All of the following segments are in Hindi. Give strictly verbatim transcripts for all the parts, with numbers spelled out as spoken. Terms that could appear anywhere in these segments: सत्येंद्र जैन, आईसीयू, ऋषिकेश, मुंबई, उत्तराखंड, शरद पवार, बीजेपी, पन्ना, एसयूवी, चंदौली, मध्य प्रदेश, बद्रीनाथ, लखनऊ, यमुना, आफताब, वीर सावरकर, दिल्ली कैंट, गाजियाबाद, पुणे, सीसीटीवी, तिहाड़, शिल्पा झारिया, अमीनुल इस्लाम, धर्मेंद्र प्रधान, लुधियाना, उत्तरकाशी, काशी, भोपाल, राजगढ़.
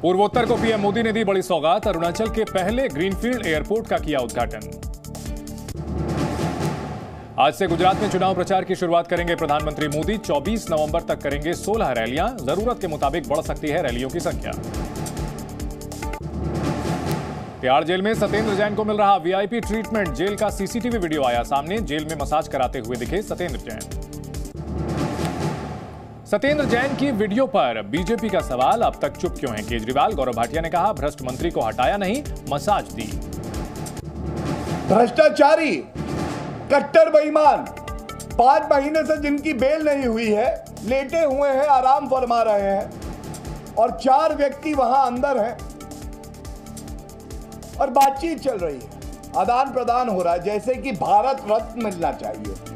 पूर्वोत्तर को पीएम मोदी ने दी बड़ी सौगात। अरुणाचल के पहले ग्रीनफील्ड एयरपोर्ट का किया उद्घाटन। आज से गुजरात में चुनाव प्रचार की शुरुआत करेंगे प्रधानमंत्री मोदी। चौबीस नवंबर तक करेंगे सोलह रैलियां। जरूरत के मुताबिक बढ़ सकती है रैलियों की संख्या। तिहाड़ जेल में सत्येंद्र जैन को मिल रहा वीआईपी ट्रीटमेंट। जेल का सीसीटीवी वीडियो आया सामने। जेल में मसाज कराते हुए दिखे सत्येंद्र जैन। सत्येंद्र जैन की वीडियो पर बीजेपी का सवाल, अब तक चुप क्यों है केजरीवाल। गौरव भाटिया ने कहा, भ्रष्ट मंत्री को हटाया नहीं, मसाज दी। भ्रष्टाचारी कट्टर बेईमान, पांच महीने से जिनकी बेल नहीं हुई है, लेटे हुए हैं, आराम फरमा रहे हैं, और चार व्यक्ति वहां अंदर हैं और बातचीत चल रही है, आदान प्रदान हो रहा है, जैसे कि भारत रत्न मिलना चाहिए।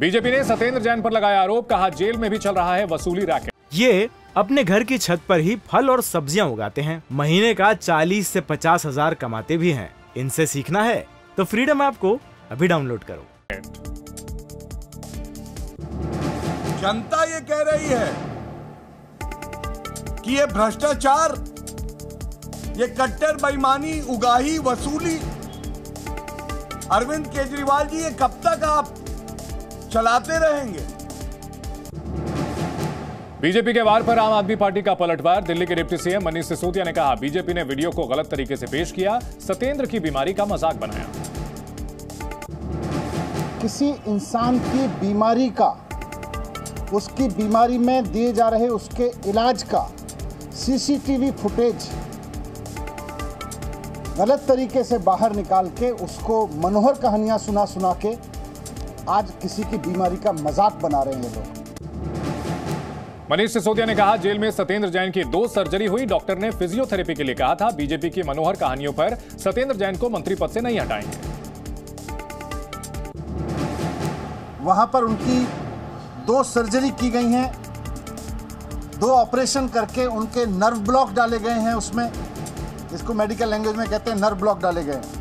बीजेपी ने सत्येंद्र जैन पर लगाया आरोप, कहा जेल में भी चल रहा है वसूली रैकेट। ये अपने घर की छत पर ही फल और सब्जियां उगाते हैं, महीने का चालीस से पचास हजार कमाते भी हैं। इनसे सीखना है तो फ्रीडम ऐप को अभी डाउनलोड करो। जनता ये कह रही है कि ये भ्रष्टाचार, ये कट्टर बेईमानी, उगाही, वसूली। अरविंद केजरीवाल जी, ये कब तक आप चलाते रहेंगे। बीजेपी के वार पर आम आदमी पार्टी का पलटवार। दिल्ली के डिप्टी सीएम मनीष सिसोदिया ने कहा, बीजेपी ने वीडियो को गलत तरीके से पेश किया, सत्येंद्र की बीमारी का मजाक बनाया। किसी इंसान की बीमारी का, उसकी बीमारी में दिए जा रहे उसके इलाज का सीसीटीवी फुटेज गलत तरीके से बाहर निकाल के उसको मनोहर कहानियां सुना सुना के आज किसी की बीमारी का मजाक बना रहे हैं लोग। मनीष सिसोदिया ने कहा, जेल में सत्येंद्र जैन की दो सर्जरी हुई, डॉक्टर ने फिजियोथेरेपी के लिए कहा था। बीजेपी की मनोहर कहानियों पर सत्येंद्र जैन को मंत्री पद से नहीं हटाएंगे। वहां पर उनकी दो सर्जरी की गई हैं, दो ऑपरेशन करके उनके नर्व ब्लॉक डाले गए हैं, उसमें, इसको मेडिकल लैंग्वेज में कहते हैं नर्व ब्लॉक डाले गए हैं,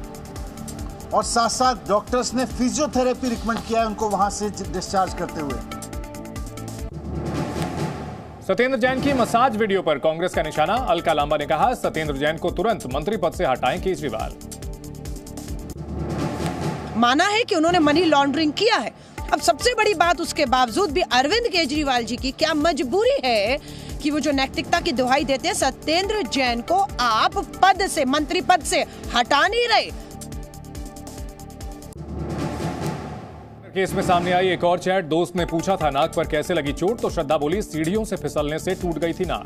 और साथ साथ डॉक्टर्स ने फिजियोथेरेपी रिकमेंड किया है उनको वहां से डिस्चार्ज करते हुए। सत्येंद्र जैन की मसाज वीडियो पर कांग्रेस का निशाना। अलका लांबा ने कहा, सत्येंद्र जैन को तुरंत मंत्री पद से हटाएं केजरीवाल। माना है कि उन्होंने मनी लॉन्ड्रिंग किया है। अब सबसे बड़ी बात, उसके बावजूद भी अरविंद केजरीवाल जी की क्या मजबूरी है कि वो जो नैतिकता की दुहाई देते हैं, सत्येंद्र जैन को आप पद से, मंत्री पद से हटा नहीं रहे। केस में सामने आई एक और चैट। दोस्त ने पूछा था नाक पर कैसे लगी चोट, तो श्रद्धा बोली, सीढ़ियों से फिसलने से टूट गई थी नाक।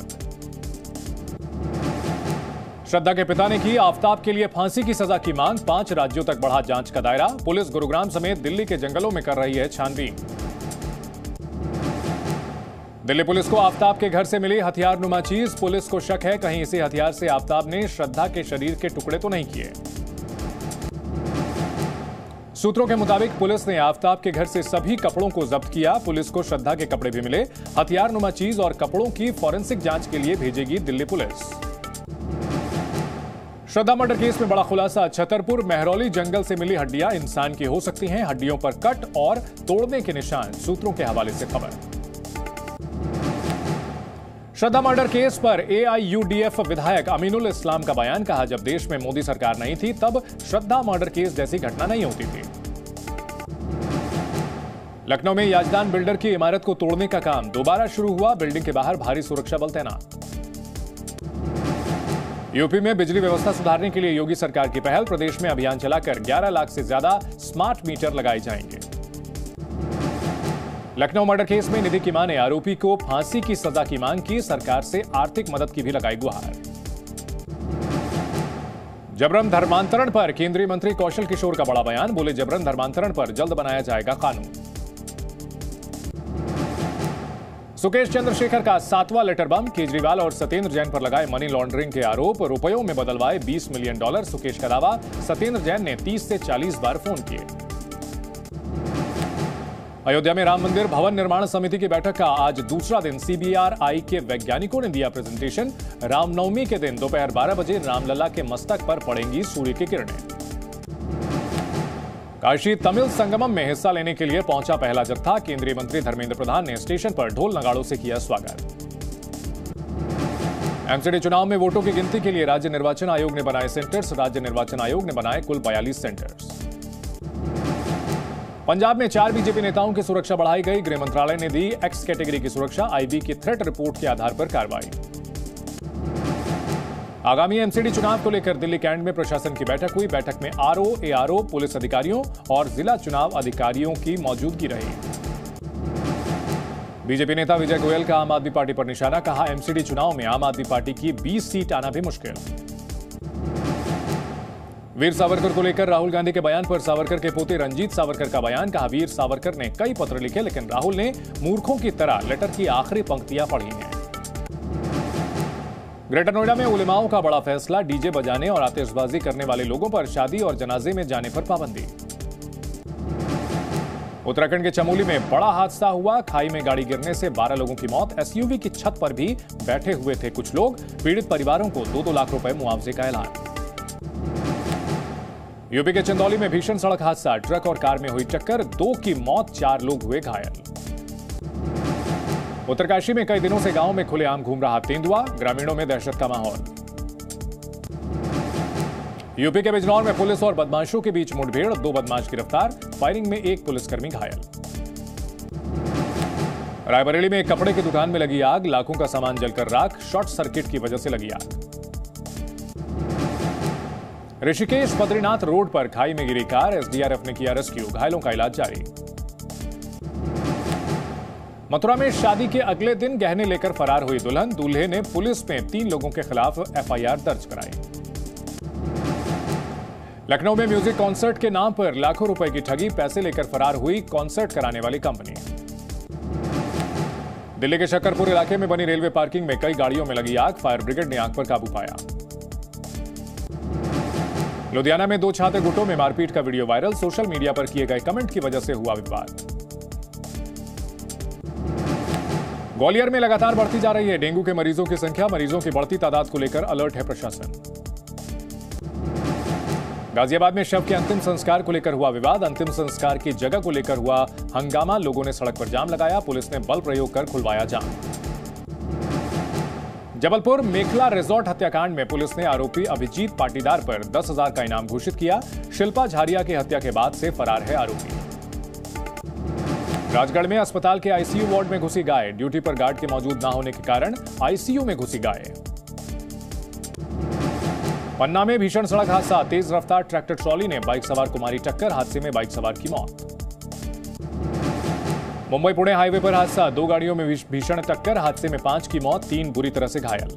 श्रद्धा के पिता ने की आफताब के लिए फांसी की सजा की मांग। पांच राज्यों तक बढ़ा जांच का दायरा। पुलिस गुरुग्राम समेत दिल्ली के जंगलों में कर रही है छानबीन। दिल्ली पुलिस को आफताब के घर से मिली हथियारनुमा चीज। पुलिस को शक है कहीं इसी हथियार से आफताब ने श्रद्धा के शरीर के टुकड़े तो नहीं किए। सूत्रों के मुताबिक पुलिस ने आफताब के घर से सभी कपड़ों को जब्त किया। पुलिस को श्रद्धा के कपड़े भी मिले। हथियारनुमा चीज और कपड़ों की फॉरेंसिक जांच के लिए भेजेगी Delhi police. Shraddha murder case में बड़ा खुलासा। छतरपुर मेहरौली जंगल से मिली हड्डियां, इंसान की हो सकती हैं। हड्डियों पर कट और तोड़ने के निशान, सूत्रों के हवाले से खबर। श्रद्धा मर्डर केस पर एआईयूडीएफ विधायक अमीनुल इस्लाम का बयान। कहा, जब देश में मोदी सरकार नहीं थी तब श्रद्धा मर्डर केस जैसी घटना नहीं होती थी। लखनऊ में याजदान बिल्डर की इमारत को तोड़ने का काम दोबारा शुरू हुआ। बिल्डिंग के बाहर भारी सुरक्षा बल तैनात। यूपी में बिजली व्यवस्था सुधारने के लिए योगी सरकार की पहल। प्रदेश में अभियान चलाकर ग्यारह लाख से ज्यादा स्मार्ट मीटर लगाए जाएंगे। लखनऊ मर्डर केस में निधि की मां ने आरोपी को फांसी की सजा की मांग की। सरकार से आर्थिक मदद की भी लगाई गुहार। जबरन धर्मांतरण पर केंद्रीय मंत्री कौशल किशोर का बड़ा बयान। बोले, जबरन धर्मांतरण पर जल्द बनाया जाएगा कानून। सुकेश चंद्रशेखर का सातवां लेटर बम। केजरीवाल और सत्येंद्र जैन पर लगाए मनी लॉन्ड्रिंग के आरोप। रुपयों में बदलवाए बीस मिलियन डॉलर। सुकेश का दावा, सत्येंद्र जैन ने तीस से चालीस बार फोन किए। अयोध्या में राम मंदिर भवन निर्माण समिति की बैठक का आज दूसरा दिन। सीबीआरआई के वैज्ञानिकों ने दिया प्रेजेंटेशन। रामनवमी के दिन दोपहर बारह बजे रामलला के मस्तक पर पड़ेंगी सूर्य की किरणें। काशी तमिल संगमम में हिस्सा लेने के लिए पहुंचा पहला जत्था। केंद्रीय मंत्री धर्मेंद्र प्रधान ने स्टेशन पर ढोल नगाड़ों से किया स्वागत। एमसीडी चुनाव में वोटों की गिनती के लिए राज्य निर्वाचन आयोग ने बनाए सेंटर्स। राज्य निर्वाचन आयोग ने बनाए कुल बयालीस सेंटर्स। पंजाब में चार बीजेपी नेताओं की सुरक्षा बढ़ाई गई। गृह मंत्रालय ने दी एक्स कैटेगरी की सुरक्षा। आईबी की थ्रेट रिपोर्ट के आधार पर कार्रवाई। आगामी एमसीडी चुनाव को लेकर दिल्ली कैंट में प्रशासन की बैठक हुई। बैठक में आरओ, एआरओ, पुलिस अधिकारियों और जिला चुनाव अधिकारियों की मौजूदगी रही। बीजेपी नेता विजय गोयल का आम आदमी पार्टी पर निशाना। कहा एमसीडी चुनाव में आम आदमी पार्टी की बीस सीट आना भी मुश्किल। वीर सावरकर को लेकर राहुल गांधी के बयान पर सावरकर के पोते रंजीत सावरकर का बयान। कहा वीर सावरकर ने कई पत्र लिखे, लेकिन राहुल ने मूर्खों की तरह लेटर की आखिरी पंक्तियां पढ़ी हैं। ग्रेटर नोएडा में उलेमाओं का बड़ा फैसला। डीजे बजाने और आतिशबाजी करने वाले लोगों पर शादी और जनाजे में जाने पर पाबंदी। उत्तराखंड के चमोली में बड़ा हादसा हुआ। खाई में गाड़ी गिरने से बारह लोगों की मौत। एसयूवी की छत पर भी बैठे हुए थे कुछ लोग। पीड़ित परिवारों को दो दो लाख रुपए मुआवजे का ऐलान। यूपी के चंदौली में भीषण सड़क हादसा। ट्रक और कार में हुई टक्कर। दो की मौत, चार लोग हुए घायल। उत्तरकाशी में कई दिनों से गांव में खुलेआम घूम रहा तेंदुआ। ग्रामीणों में दहशत का माहौल। यूपी के बिजनौर में पुलिस और बदमाशों के बीच मुठभेड़। दो बदमाश गिरफ्तार। फायरिंग में एक पुलिसकर्मी घायल। रायबरेली में एक कपड़े की दुकान में लगी आग। लाखों का सामान जलकर राख। शॉर्ट सर्किट की वजह से लगी आग। ऋषिकेश बद्रीनाथ रोड पर खाई में गिरी कार। एसडीआरएफ ने किया रेस्क्यू। घायलों का इलाज जारी। मथुरा में शादी के अगले दिन गहने लेकर फरार हुई दुल्हन। दूल्हे ने पुलिस में तीन लोगों के खिलाफ एफआईआर दर्ज कराई। लखनऊ में म्यूजिक कॉन्सर्ट के नाम पर लाखों रुपए की ठगी। पैसे लेकर फरार हुई कॉन्सर्ट कराने वाली कंपनी। दिल्ली के छतरपुर इलाके में बनी रेलवे पार्किंग में कई गाड़ियों में लगी आग। फायर ब्रिगेड ने आग पर काबू पाया। लुधियाना में दो छात्र गुटों में मारपीट का वीडियो वायरल। सोशल मीडिया पर किए गए कमेंट की वजह से हुआ विवाद। ग्वालियर में लगातार बढ़ती जा रही है डेंगू के मरीजों की संख्या। मरीजों की बढ़ती तादाद को लेकर अलर्ट है प्रशासन। गाजियाबाद में शव के अंतिम संस्कार को लेकर हुआ विवाद। अंतिम संस्कार की जगह को लेकर हुआ हंगामा। लोगों ने सड़क पर जाम लगाया। पुलिस ने बल प्रयोग कर खुलवाया जाम। जबलपुर मेखला रिजॉर्ट हत्याकांड में पुलिस ने आरोपी अभिजीत पाटीदार पर दस हजार का इनाम घोषित किया। शिल्पा झारिया की हत्या के बाद से फरार है आरोपी। राजगढ़ में अस्पताल के आईसीयू वार्ड में घुसी गाय। ड्यूटी पर गार्ड के मौजूद न होने के कारण आईसीयू में घुसी गाय। पन्ना में भीषण सड़क हादसा। तेज रफ्तार ट्रैक्टर ट्रॉली ने बाइक सवार को मारी टक्कर। हादसे में बाइक सवार की मौत। मुंबई पुणे हाईवे पर हादसा। दो गाड़ियों में भीषण टक्कर। हादसे में पांच की मौत, तीन बुरी तरह से घायल।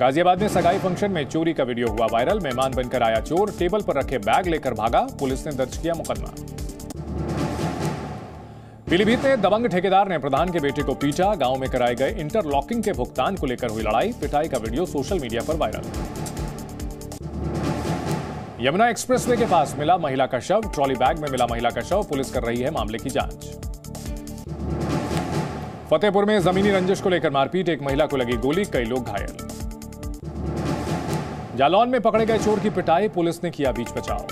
गाजियाबाद में सगाई फंक्शन में चोरी का वीडियो हुआ वायरल। मेहमान बनकर आया चोर। टेबल पर रखे बैग लेकर भागा। पुलिस ने दर्ज किया मुकदमा। पीलीभीत में दबंग ठेकेदार ने प्रधान के बेटे को पीटा। गांव में कराए गए इंटरलॉकिंग के भुगतान को लेकर हुई लड़ाई। पिटाई का वीडियो सोशल मीडिया पर वायरल। यमुना एक्सप्रेसवे के पास मिला महिला का शव। ट्रॉली बैग में मिला महिला का शव। पुलिस कर रही है मामले की जांच। फतेहपुर में जमीनी रंजिश को लेकर मारपीट। एक महिला को लगी गोली, कई लोग घायल। जालौन में पकड़े गए चोर की पिटाई। पुलिस ने किया बीच बचाव।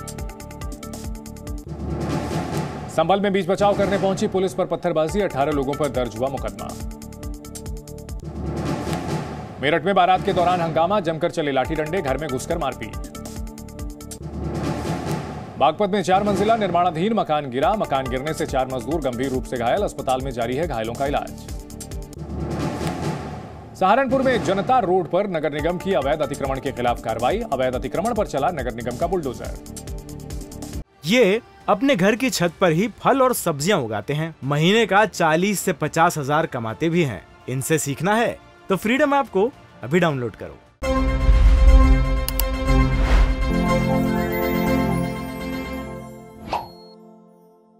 संभल में बीच बचाव करने पहुंची पुलिस पर पत्थरबाजी। अठारह लोगों पर दर्ज हुआ मुकदमा। मेरठ में बारात के दौरान हंगामा। जमकर चले लाठी डंडे। घर में घुसकर मारपीट। बागपत में चार मंजिला निर्माणाधीन मकान गिरा। मकान गिरने से चार मजदूर गंभीर रूप से घायल। अस्पताल में जारी है घायलों का इलाज। सहारनपुर में जनता रोड पर नगर निगम की अवैध अतिक्रमण के खिलाफ कार्रवाई। अवैध अतिक्रमण पर चला नगर निगम का बुलडोजर। ये अपने घर की छत पर ही फल और सब्जियां उगाते हैं। महीने का चालीस से पचास हजार कमाते भी हैं। इनसे सीखना है तो फ्रीडम ऐप को अभी डाउनलोड करो।